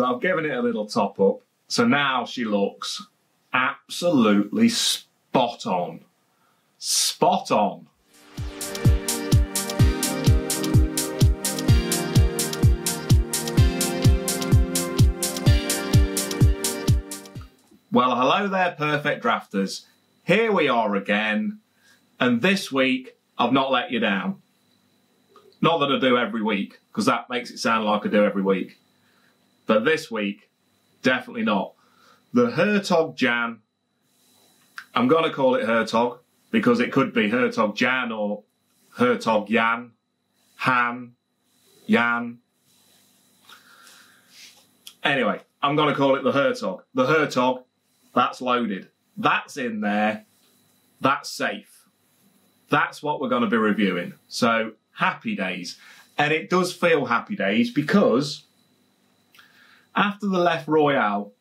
So I've given it a little top up. So now she looks absolutely spot on. Spot on. Well, hello there, Perfect Drafters. Here we are again. And this week, I've not let you down. Not that I do every week, because that makes it sound like I do every week. But this week, definitely not. The Hertog Jan, I'm going to call it Hertog, because it could be Hertog Jan or Hertog Jan, Han, Jan. Anyway, I'm going to call it the Hertog. The Hertog. That's loaded. That's in there. That's safe. That's what we're going to be reviewing. So, happy days. And it does feel happy days because after the Leffe Royale,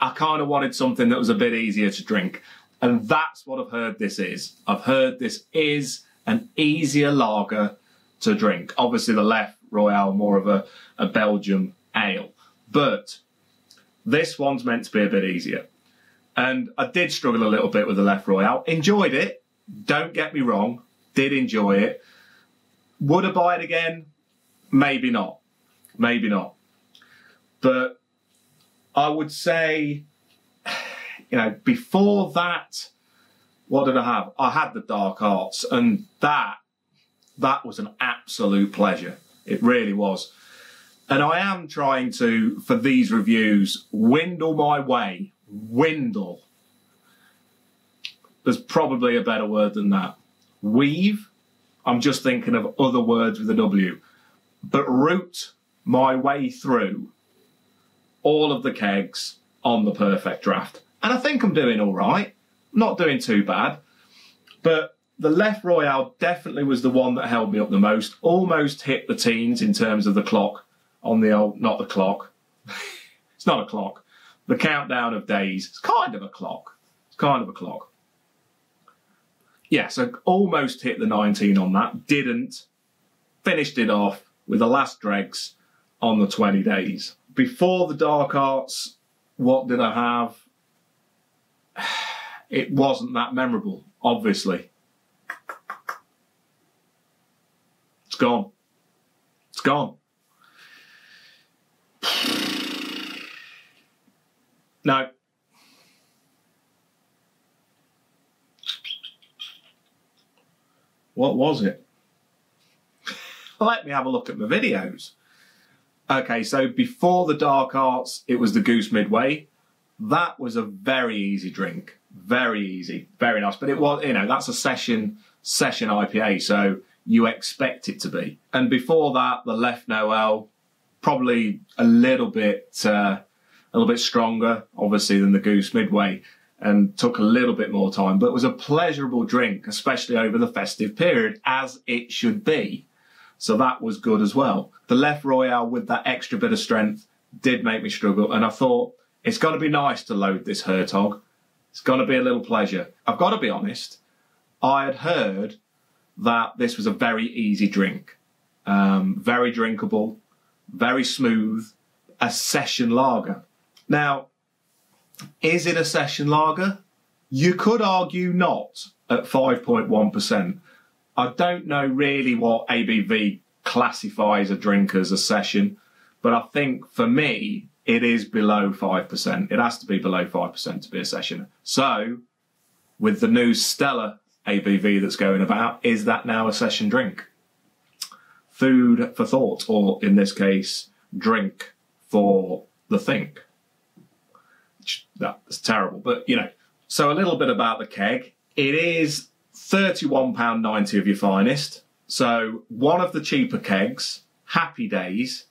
I kind of wanted something that was a bit easier to drink. And that's what I've heard this is. I've heard this is an easier lager to drink. Obviously, the Leffe Royale, more of a Belgian ale. But this one's meant to be a bit easier. And I did struggle a little bit with the Leffe Royale. Enjoyed it. Don't get me wrong. Did enjoy it. Would I buy it again? Maybe not. Maybe not. But I would say, you know, before that, what did I have? I had the Dark Arts. And that was an absolute pleasure. It really was. And I am trying to, for these reviews, windle my way. Windle. There's probably a better word than that. Weave. I'm just thinking of other words with a W. But root my way through all of the kegs on the Perfect Draft. And I think I'm doing all right. I'm not doing too bad. But the Leffe Royale definitely was the one that held me up the most. Almost hit the teens in terms of the clock on the old... Not the clock. It's not a clock. The countdown of days. It's kind of a clock. It's kind of a clock. Yeah, so almost hit the 19 on that. Didn't. Finished it off with the last dregs on the 20 days. Before the Dark Arts, what did I have? It wasn't that memorable, obviously. It's gone. It's gone. No. What was it? Let me have a look at my videos. Okay, so before the Dark Arts, it was the Goose Midway. That was a very easy drink. Very easy. Very nice. But it was, you know, that's a session IPA, so you expect it to be. And before that, the Leffe Noel, probably a little bit stronger, obviously, than the Goose Midway, and took a little bit more time, but it was a pleasurable drink, especially over the festive period, as it should be. So that was good as well. The Leffe Royale, with that extra bit of strength, did make me struggle, and I thought, it's going to be nice to load this Hertog. It's going to be a little pleasure. I've got to be honest, I had heard that this was a very easy drink, very drinkable, very smooth, a session lager. Now, is it a session lager? You could argue not at 5.1%. I don't know really what ABV classifies a drink as a session, but I think for me, it is below 5%. It has to be below 5% to be a session. So, with the new Stella ABV that's going about, is that now a session drink? Food for thought, or in this case, drink for the think. That's terrible, but you know. So a little bit about the keg. It is £31.90 of your finest. So one of the cheaper kegs, happy days.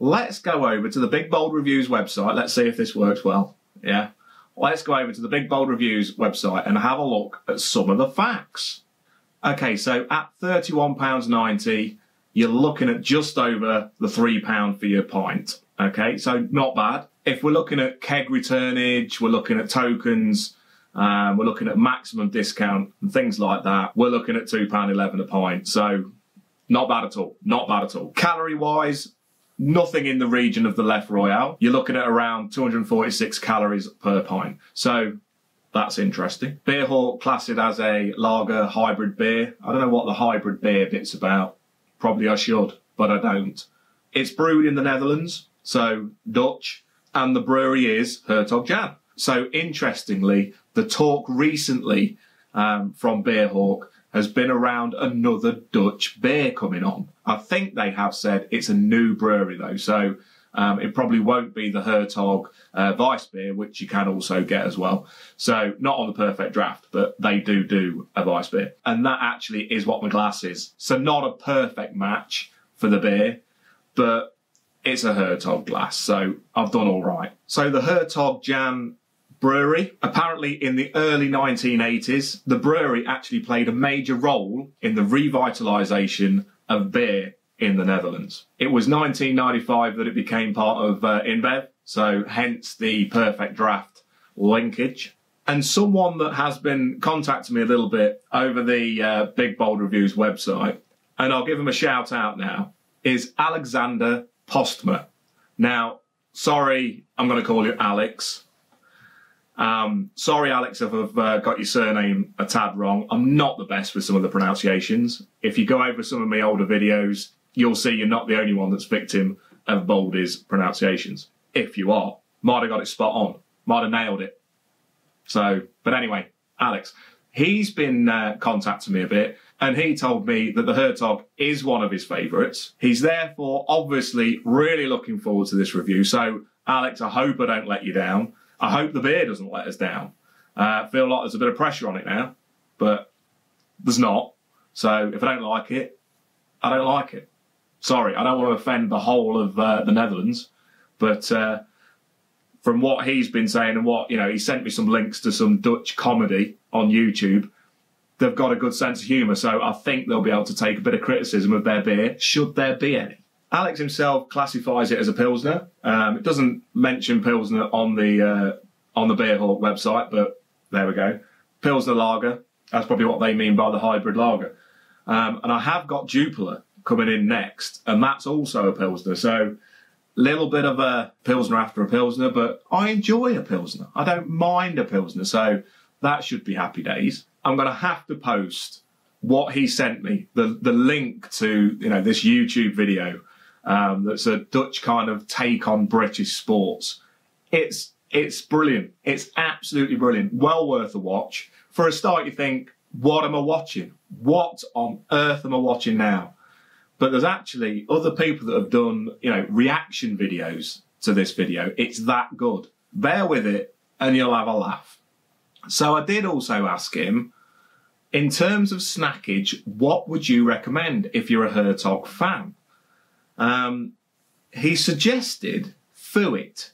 Let's go over to the Big Bald Reviews website. Let's see if this works well. Yeah. Let's go over to the Big Bald Reviews website and have a look at some of the facts. Okay, so at £31.90, you're looking at just over the £3 for your pint. Okay, so not bad. If we're looking at keg returnage, we're looking at tokens, we're looking at maximum discount and things like that, we're looking at £2.11 a pint. So not bad at all. Not bad at all. Calorie-wise, nothing in the region of the Leffe Royale. You're looking at around 246 calories per pint. So that's interesting. Beerhawk classed as a lager hybrid beer. I don't know what the hybrid beer bit's about. Probably I should, but I don't. It's brewed in the Netherlands, so Dutch, and the brewery is Hertog Jan. So interestingly, the talk recently from Beerhawk has been around another Dutch beer coming on. I think they have said it's a new brewery though, so it probably won't be the Hertog Weiss beer, which you can also get as well. So not on the Perfect Draft, but they do a Weiss beer. And that actually is what my glass is. So not a perfect match for the beer, but it's a Hertog glass, so I've done all right. So the Hertog Jan brewery, apparently in the early 1980s, the brewery actually played a major role in the revitalisation of beer in the Netherlands. It was 1995 that it became part of InBev, so hence the Perfect Draft linkage. And someone that has been contacting me a little bit over the Big Bald Reviews website, and I'll give him a shout out now, is Alexander Postma. Now, sorry, I'm going to call you Alex. Sorry, Alex, if I've got your surname a tad wrong. I'm not the best with some of the pronunciations. If you go over some of my older videos, you'll see you're not the only one that's victim of Baldy's pronunciations. If you are, might have got it spot on. Might have nailed it. So, but anyway, Alex, he's been contacting me a bit, and he told me that the Hertog is one of his favourites. He's therefore obviously really looking forward to this review. So, Alex, I hope I don't let you down. I hope the beer doesn't let us down. I feel like there's a bit of pressure on it now, but there's not. So if I don't like it, I don't like it. Sorry, I don't want to offend the whole of the Netherlands, but from what he's been saying and what, you know, he sent me some links to some Dutch comedy on YouTube. They've got a good sense of humour, so I think they'll be able to take a bit of criticism of their beer, should there be any. Alex himself classifies it as a Pilsner. It doesn't mention Pilsner on the Beerhawk website, but there we go. Pilsner lager, that's probably what they mean by the hybrid lager. And I have got Jupiler coming in next, and that's also a Pilsner. So a little bit of a Pilsner after a Pilsner, but I enjoy a Pilsner. I don't mind a Pilsner, so that should be happy days. I'm going to have to post what he sent me, the link to, you know, this YouTube video. That's a Dutch kind of take on British sports. It's brilliant. It's absolutely brilliant. Well worth a watch. For a start, you think, what am I watching? What on earth am I watching now? But there's actually other people that have done, you know, reaction videos to this video. It's that good. Bear with it and you'll have a laugh. So I did also ask him, in terms of snackage, what would you recommend if you're a Hertog fan? He suggested fuet.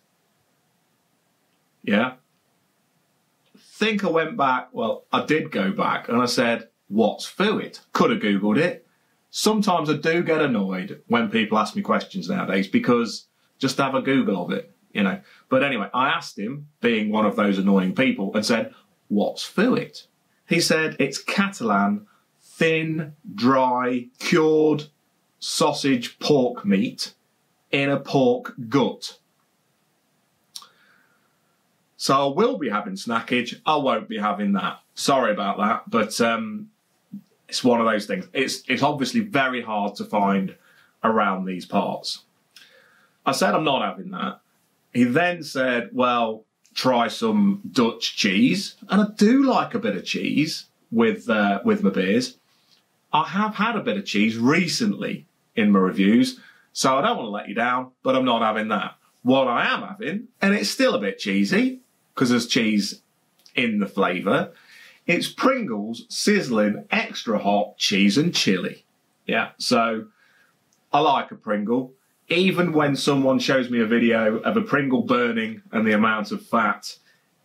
Yeah. I think I went back. Well, I did go back and I said, what's fuet? Could have Googled it. Sometimes I do get annoyed when people ask me questions nowadays because just have a Google of it, you know. But anyway, I asked him, being one of those annoying people, and said, what's fuet? He said, it's Catalan, thin, dry, cured sausage pork meat in a pork gut. So I will be having snackage. I won't be having that. Sorry about that, but it's one of those things. It's obviously very hard to find around these parts. I said I'm not having that. He then said, well, try some Dutch cheese. And I do like a bit of cheese with my beers. I have had a bit of cheese recently in my reviews, so I don't want to let you down, but I'm not having that. What I am having, and it's still a bit cheesy, because there's cheese in the flavour, it's Pringles Sizzling Extra Hot Cheese and Chili. Yeah, so I like a Pringle. Even when someone shows me a video of a Pringle burning and the amount of fat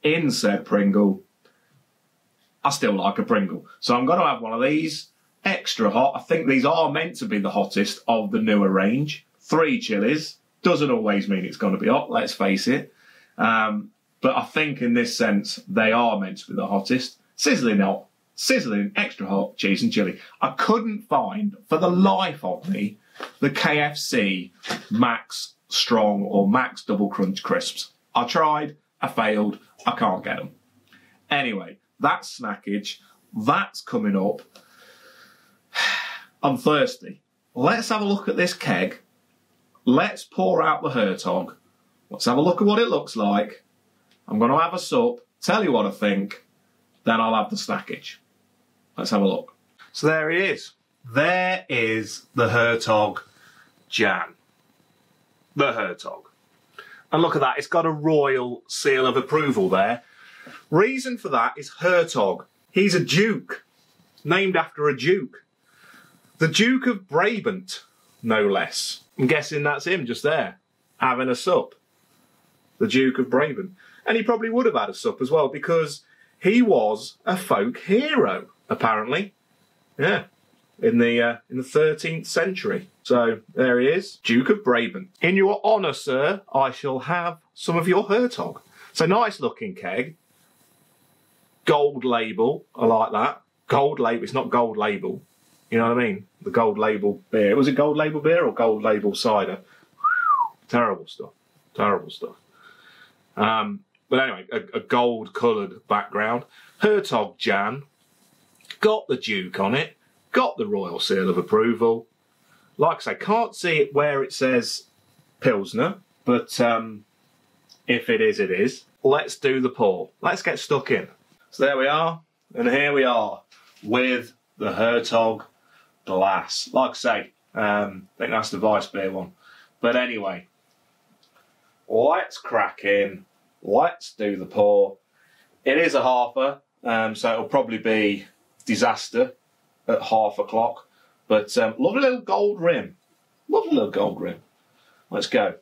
in said Pringle, I still like a Pringle. So I'm going to have one of these. Extra hot. I think these are meant to be the hottest of the newer range. 3 chilies. Doesn't always mean it's going to be hot, let's face it. But I think in this sense, they are meant to be the hottest. Sizzling hot. Sizzling extra hot cheese and chili. I couldn't find, for the life of me, the KFC Max Strong or Max Double Crunch Crisps. I tried, I failed, I can't get them. Anyway, that's snackage, that's coming up. I'm thirsty. Let's have a look at this keg. Let's pour out the Hertog. Let's have a look at what it looks like. I'm going to have a sup, tell you what I think, then I'll have the snackage. Let's have a look. So there he is. There is the Hertog Jan. The Hertog. And look at that, it's got a royal seal of approval there. Reason for that is Hertog. He's a duke, named after a duke. The Duke of Brabant, no less. I'm guessing that's him just there, having a sup. The Duke of Brabant. And he probably would have had a sup as well because he was a folk hero, apparently. Yeah, in the 13th century. So there he is, Duke of Brabant. In your honour, sir, I shall have some of your Hertog. It's a nice looking keg. Gold label, I like that. Gold label, it's not gold label. You know what I mean? The gold label beer. Was it gold label beer or gold label cider? Terrible stuff. Terrible stuff. But anyway, a gold coloured background. Hertog Jan. Got the Duke on it. Got the royal seal of approval. Like I say, can't see it where it says Pilsner, but if it is, it is. Let's do the pour. Let's get stuck in. So there we are, and here we are with the Hertog glass. Like I say, I think that's the Weiss beer one. But anyway, let's crack in. Let's do the pour. It is a halfer, so it'll probably be disaster at 1:30. But lovely little gold rim. Lovely little gold rim. Let's go.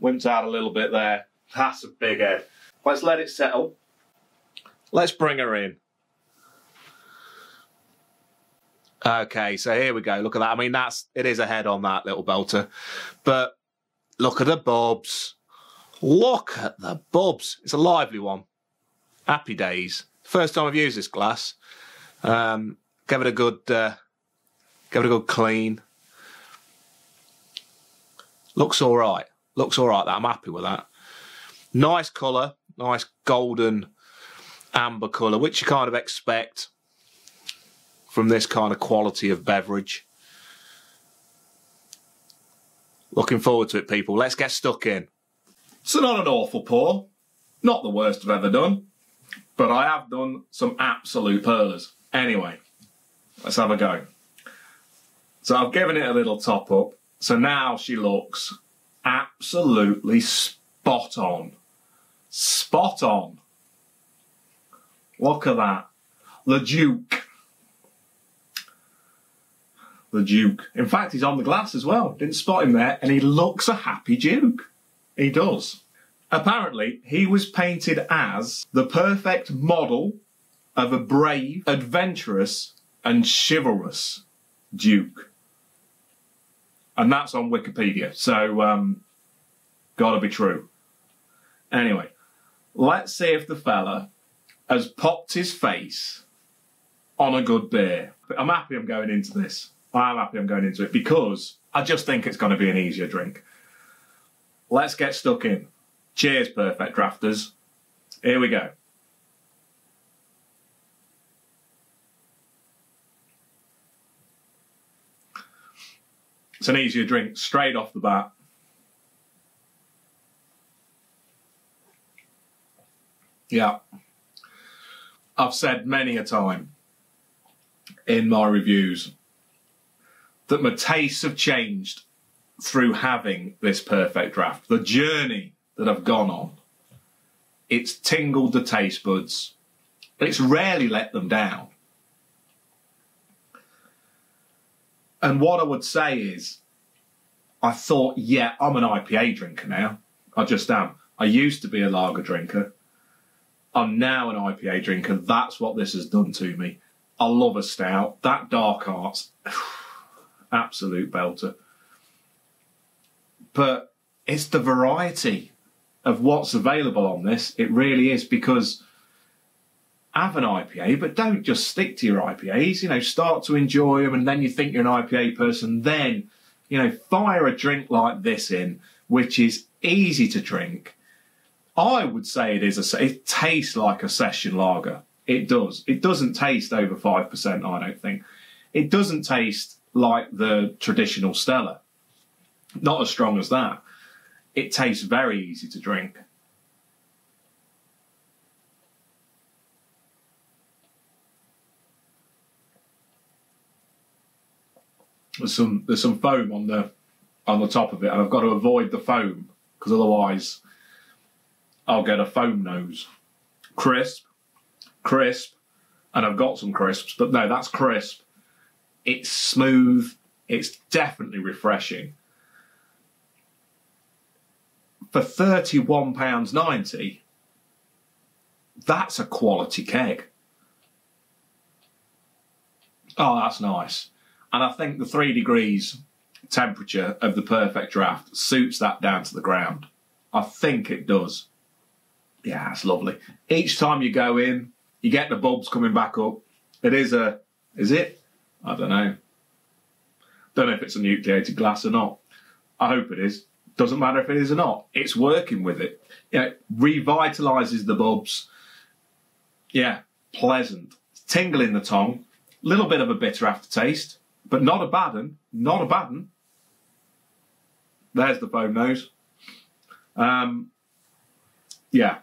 Wimped out a little bit there. That's a big head. Let's let it settle. Let's bring her in. Okay, so here we go. Look at that. I mean, it is a head on that little belter. But look at the bobs. Look at the bobs. It's a lively one. Happy days. First time I've used this glass. Give it a good clean. Looks all right. Looks all right, that. I'm happy with that. Nice colour, nice golden amber colour, which you kind of expect from this kind of quality of beverage. Looking forward to it, people. Let's get stuck in. So not an awful pour. Not the worst I've ever done. But I have done some absolute pearlers. Anyway, let's have a go. So I've given it a little top up. So now she looks absolutely spot on. Spot on. Look at that. The Duke. The Duke. In fact, he's on the glass as well. Didn't spot him there. And he looks a happy Duke. He does. Apparently, he was painted as the perfect model of a brave, adventurous and chivalrous Duke. And that's on Wikipedia, so gotta be true. Anyway, let's see if the fella has popped his face on a good beer. I'm happy I'm going into this. I am happy I'm going into it because I just think it's going to be an easier drink. Let's get stuck in. Cheers, Perfect Drafters. Here we go. It's an easier drink straight off the bat. Yeah. I've said many a time in my reviews that my tastes have changed through having this Perfect Draft. The journey that I've gone on, it's tingled the taste buds. It's rarely let them down. And what I would say is, I thought, yeah, I'm an IPA drinker now. I just am. I used to be a lager drinker. I'm now an IPA drinker. That's what this has done to me. I love a stout. That Dark Arts, absolute belter. But it's the variety of what's available on this. It really is, because have an IPA, but don't just stick to your IPAs. You know, start to enjoy them, and then you think you're an IPA person. Then, you know, fire a drink like this in, which is easy to drink. I would say it is a. It tastes like a session lager. It does. It doesn't taste over 5%. I don't think. It doesn't taste like the traditional Stella. Not as strong as that. It tastes very easy to drink. There's some foam on the top of it, and I've got to avoid the foam because otherwise I'll get a foam nose. Crisp, and I've got some crisps, but no, that's crisp. It's smooth. It's definitely refreshing. For £31.90, that's a quality keg. Oh, that's nice. And I think the 3 degrees temperature of the Perfect Draft suits that down to the ground. I think it does. Yeah, it's lovely. Each time you go in, you get the bulbs coming back up. It is a... Is it? I don't know. Don't know if it's a nucleated glass or not. I hope it is. Doesn't matter if it is or not. It's working with it. You know, it revitalises the bulbs. Yeah, pleasant. It's tingle in the tongue. Little bit of a bitter aftertaste, but not a bad one. Not a bad one. There's the foam nose. Yeah,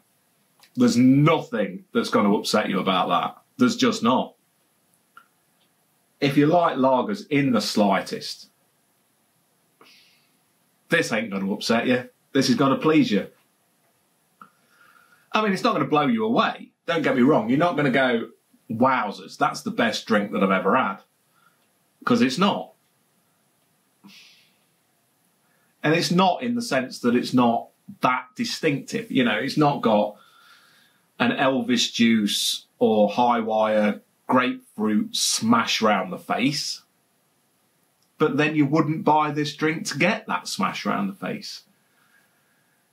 there's nothing that's going to upset you about that. There's just not. If you like lagers in the slightest, this ain't going to upset you. This is going to please you. I mean, it's not going to blow you away. Don't get me wrong. You're not going to go, wowzers, that's the best drink that I've ever had. Because it's not. And it's not in the sense that it's not that distinctive. You know, it's not got an Elvis Juice or High Wire Grapefruit Smash round the face. But then you wouldn't buy this drink to get that smash round the face.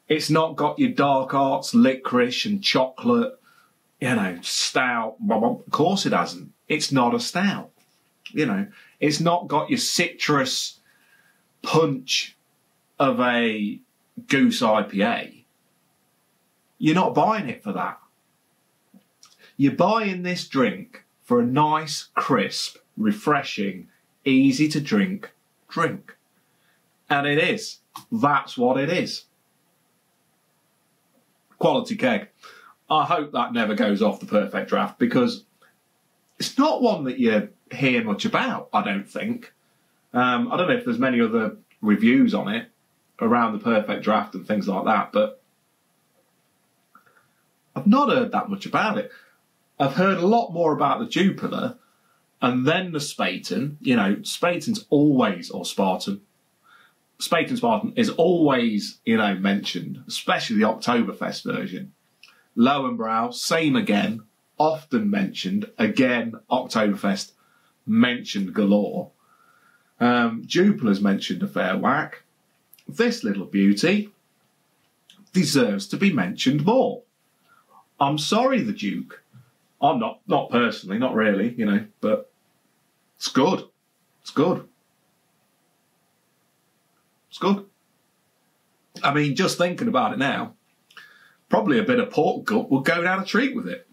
It's not got your Dark Arts, licorice and chocolate, you know, stout. Of course it hasn't. It's not a stout. You know, it's not got your citrus punch of a Goose IPA. You're not buying it for that. You're buying this drink for a nice, crisp, refreshing, easy to drink drink. And it is. That's what it is. Quality keg. I hope that never goes off the Perfect Draft, because it's not one that you hear much about, I don't think. I don't know if there's many other reviews on it around the Perfect Draft and things like that, but I've not heard that much about it. I've heard a lot more about the Jupiler and then the Spaten. You know, Spaten's always, or Spartan, Spaten Spartan is always, you know, mentioned, especially the Oktoberfest version. Low and Brow, same again, often mentioned. Again, Oktoberfest mentioned galore. Jupiler's mentioned a fair whack. This little beauty deserves to be mentioned more. I'm sorry, the Duke. I'm not personally, not really, you know, but it's good. It's good. It's good. I mean, just thinking about it now, probably a bit of pork gut will go down a treat with it.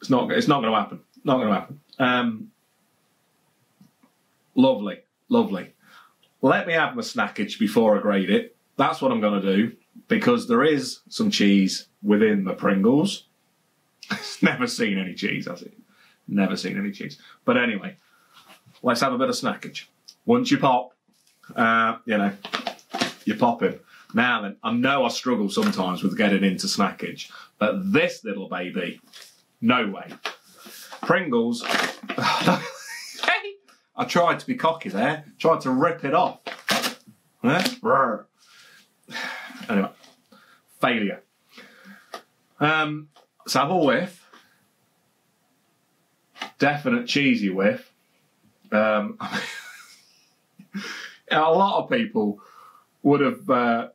It's not going to happen. Not going to happen. Lovely, lovely. Let me have my snackage before I grade it. That's what I'm going to do, because there is some cheese within the Pringles. It's never seen any cheese, has it? Never seen any cheese. But anyway, let's have a bit of snackage. Once you pop, you know, you're popping. Now then, I know I struggle sometimes with getting into snackage, but this little baby, no way. Pringles, I tried to be cocky there, tried to rip it off. Anyway, failure. Let's have a whiff. Definite cheesy whiff. A lot of people would have,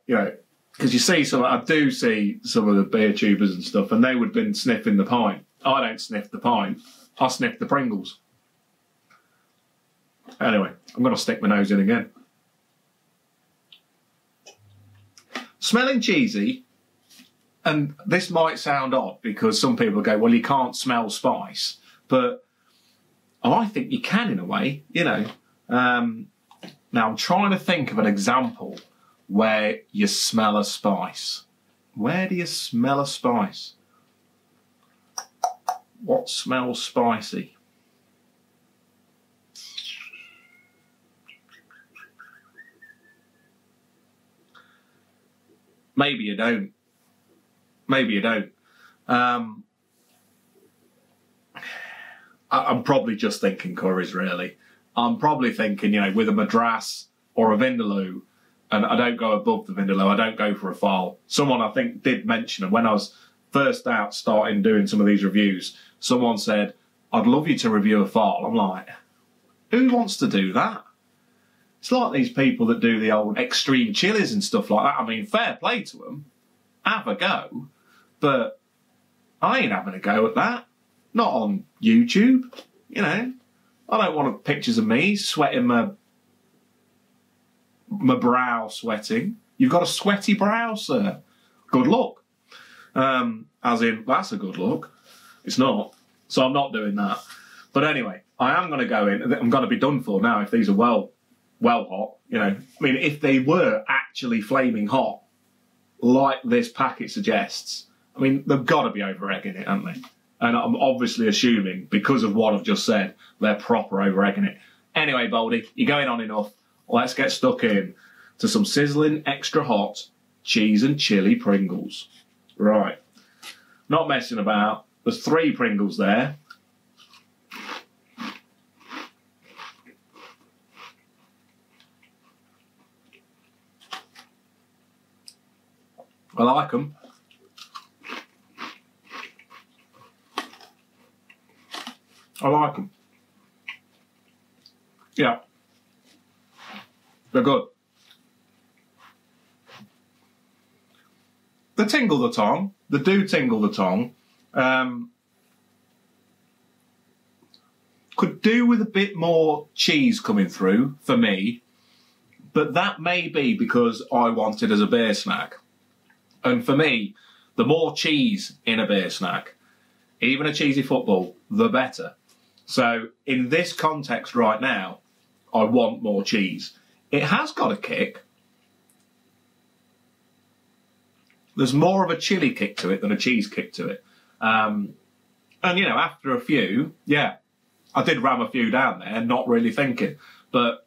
you know, because you see some, I do see some of the beer tubers and stuff, and they would have been sniffing the pint. I don't sniff the pint. I sniff the Pringles. Anyway, I'm going to stick my nose in again. Smelling cheesy, and this might sound odd because some people go, well, you can't smell spice, but I think you can in a way, you know. Now, I'm trying to think of an example where you smell a spice. Where do you smell a spice? What smells spicy? Maybe you don't. Maybe you don't. I'm probably just thinking curries, really. I'm probably thinking, you know, with a Madras or a Vindaloo, and I don't go above the Vindaloo, I don't go for a foul. Someone, I think, did mention, and when I was first out starting doing some of these reviews, someone said, I'd love you to review a foul. I'm like, who wants to do that? It's like these people that do the old extreme chilies and stuff like that. I mean, fair play to them. Have a go. But I ain't having a go at that. Not on YouTube, you know. I don't want pictures of me sweating my brow sweating. You've got a sweaty brow, sir. Good luck. As in, that's a good look. It's not. So I'm not doing that. But anyway, I am going to go in. I'm going to be done for now if these are well hot, you know. I mean, if they were actually flaming hot, like this packet suggests, I mean, they've got to be over-egging it, haven't they? And I'm obviously assuming, because of what I've just said, they're proper over-egging it. Anyway, Baldy, you're going on enough. Let's get stuck in to some sizzling extra hot cheese and chili Pringles. Right. Not messing about. There's 3 Pringles there. I like them. I like them. Yeah. They're good. They tingle the tongue. They do tingle the tongue. Could do with a bit more cheese coming through for me, but that may be because I want it as a beer snack. And for me, the more cheese in a beer snack, even a cheesy football, the better. So in this context right now, I want more cheese. It has got a kick. There's more of a chili kick to it than a cheese kick to it. And, you know, after a few, yeah, I did ram a few down there, not really thinking. But,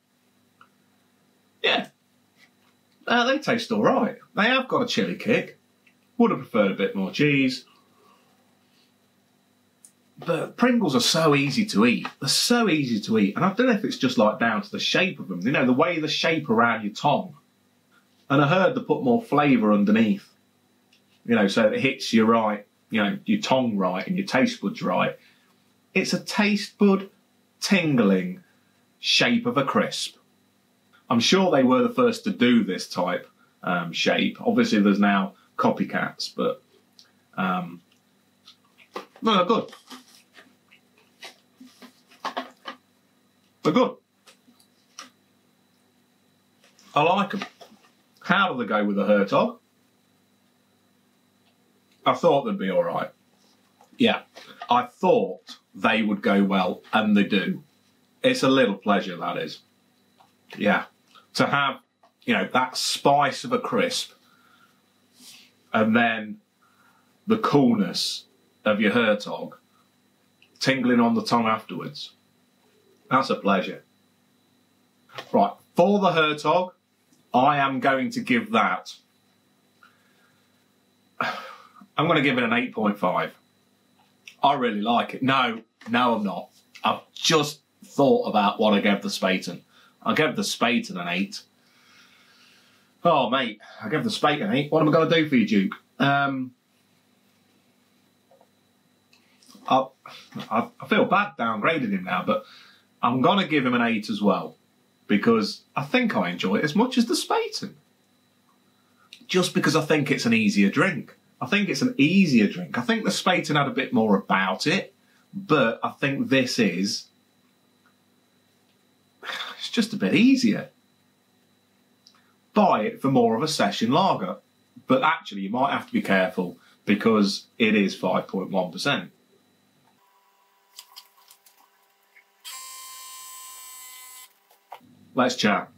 yeah, they taste all right. They have got a chili kick. Would have preferred a bit more cheese. But Pringles are so easy to eat. They're so easy to eat. And I don't know if it's just like down to the shape of them. You know, the way the shape around your tongue. And I heard they put more flavour underneath. You know, so it hits your right, you know, your tongue right and your taste buds right. It's a taste bud tingling shape of a crisp. I'm sure they were the first to do this type shape. Obviously, there's now copycats, but no, they're good. They're good. I like them. How do they go with the Hertog? I thought they'd be all right. Yeah, I thought they would go well, and they do. It's a little pleasure, that is. Yeah, to have, you know, that spice of a crisp and then the coolness of your Hertog tingling on the tongue afterwards. That's a pleasure. Right, for the Hertog, I am going to give that... I'm going to give it an 8.5. I really like it. No, I'm not. I've just thought about what I gave the Spaten. I gave the Spaten an 8. Oh, mate, I gave the Spaten an 8. What am I going to do for you, Duke? I feel bad downgrading him now, but I'm going to give him an 8 as well because I think I enjoy it as much as the Spaten. just because I think it's an easier drink. I think the Spaten had a bit more about it, but I think this is... it's just a bit easier. Buy it for more of a session lager. But actually, you might have to be careful because it is 5.1%. Let's chat.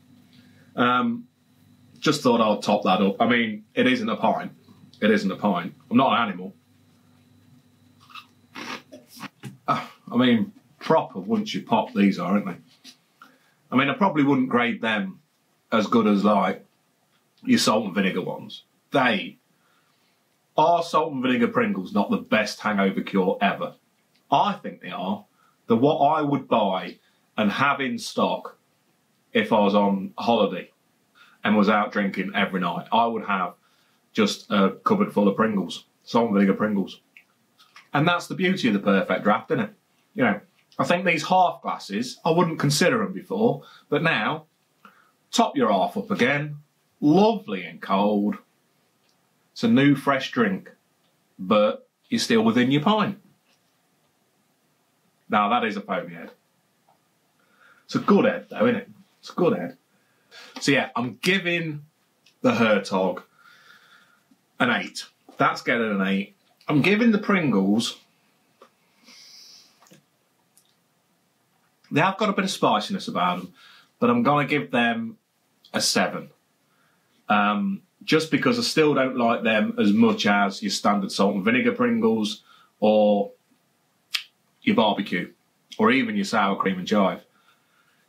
Just thought I'd top that up. I mean, it isn't a pint. It isn't a pint. I'm not an animal. I mean, proper once you pop these are, aren't they? I mean, I probably wouldn't grade them as good as, like, your salt and vinegar ones. They are salt and vinegar Pringles, not the best hangover cure ever. I think they are. They're what I would buy and have in stock if I was on holiday and was out drinking every night. I would have just a cupboard full of Pringles, salt and vinegar Pringles. And that's the beauty of the perfect draft, isn't it? You know, I think these half glasses, I wouldn't consider them before, but now, top your half up again, lovely and cold. It's a new, fresh drink, but you're still within your pint. Now, that is a foamy head. It's a good head, though, isn't it? It's a good head. So, yeah, I'm giving the Hertog an 8. That's getting an 8. I'm giving the Pringles... they have got a bit of spiciness about them, but I'm going to give them a 7. Just because I still don't like them as much as your standard salt and vinegar Pringles or your barbecue or even your sour cream and chive.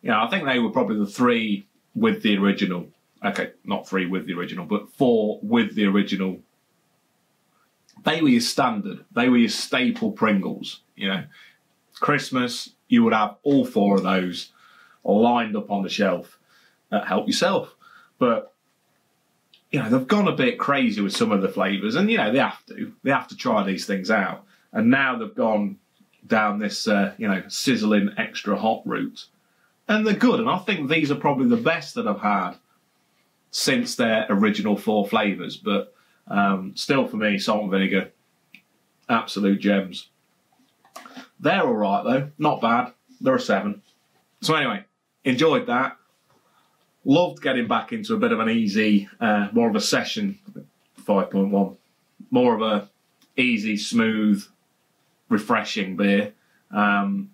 You know, I think they were probably the 3 with the original. Okay, not 3 with the original, but 4 with the original. They were your standard. They were your staple Pringles, you know. Christmas... you would have all 4 of those lined up on the shelf. Help yourself. But, you know, they've gone a bit crazy with some of the flavours. And, you know, they have to. They have to try these things out. And now they've gone down this, you know, sizzling extra hot route. And they're good. And I think these are probably the best that I've had since their original 4 flavours. But still, for me, salt and vinegar, absolute gems. They're all right, though. Not bad. They're a 7. So anyway, enjoyed that. Loved getting back into a bit of an easy, more of a session, 5.1. More of a easy, smooth, refreshing beer. I'm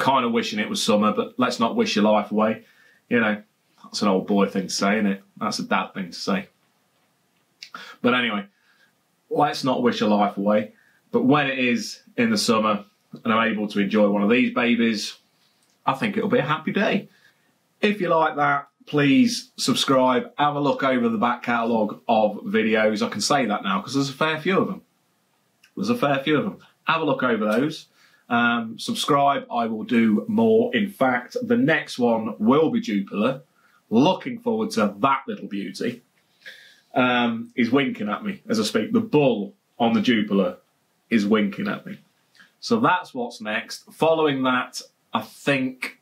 kind of wishing it was summer, but let's not wish your life away. You know, that's an old boy thing to say, isn't it? That's a dad thing to say. But anyway, let's not wish your life away. But when it is in the summer... and I'm able to enjoy one of these babies, I think it'll be a happy day. If you like that, please subscribe. Have a look over the back catalogue of videos. I can say that now because there's a fair few of them. There's a fair few of them. Have a look over those. Subscribe. I will do more. In fact, the next one will be Jupiler. Looking forward to that little beauty. He's winking at me as I speak. The bull on the Jupiler is winking at me. So that's what's next. Following that, I think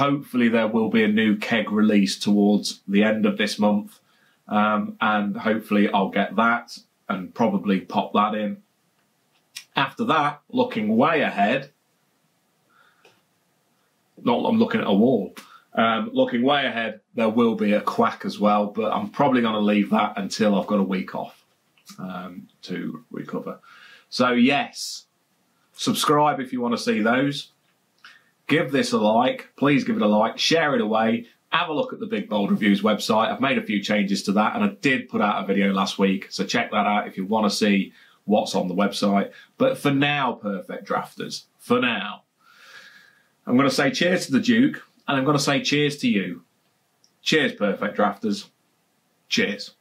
hopefully there will be a new keg release towards the end of this month. And hopefully I'll get that and probably pop that in. After that, looking way ahead. Not that I'm looking at a wall. Looking way ahead, there will be a quack as well. But I'm probably going to leave that until I've got a week off to recover. So yes... subscribe if you want to see those. Give this a like. Please give it a like. Share it away. Have a look at the Big Bald Reviews website. I've made a few changes to that, and I did put out a video last week. So check that out if you want to see what's on the website. But for now, Perfect Drafters, for now, I'm going to say cheers to the Duke, and I'm going to say cheers to you. Cheers, Perfect Drafters. Cheers.